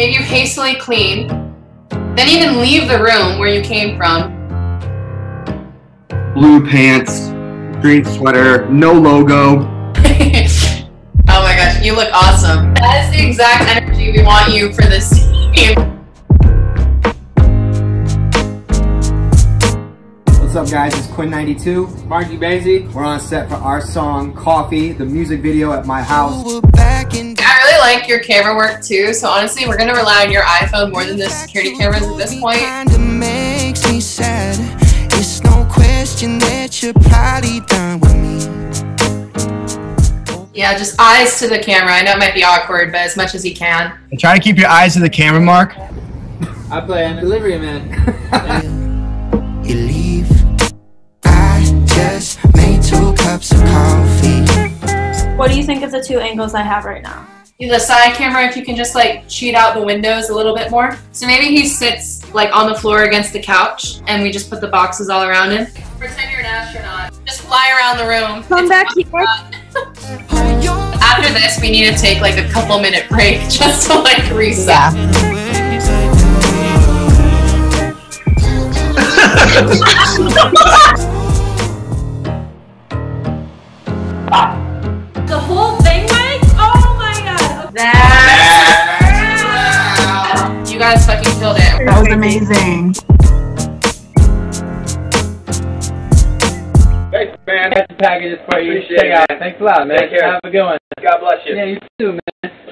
make you hastily clean, then even leave the room where you came from. Blue pants, green sweater, no logo. Oh my gosh, you look awesome. That's the exact energy we want you for this team. What's up guys, it's Quinn XCII. Marc E. Bassy. We're on set for our song, Coffee, the music video at my house. I really like your camera work too, so honestly, we're gonna rely on your iPhone more than the security cameras at this point. It's no question that you're probably done with me. Yeah, just eyes to the camera. I know it might be awkward, but as much as you can. And try to keep your eyes to the camera, Mark. I play on delivery, man. You leave. I just made 2 cups of coffee. What do you think of the 2 angles I have right now? The side camera, if you can just like cheat out the windows a little bit more. So maybe he sits like on the floor against the couch and we just put the boxes all around him. Pretend you're an astronaut. Just fly around the room. Come back here. After this, we need to take like a couple-minute break just to like reset. Yeah. You guys fucking killed it. That was amazing. Thanks, man. That's the package for you. Appreciate it. Thanks a lot, man. Take care. Have a good one. God bless you. Yeah, you too, man.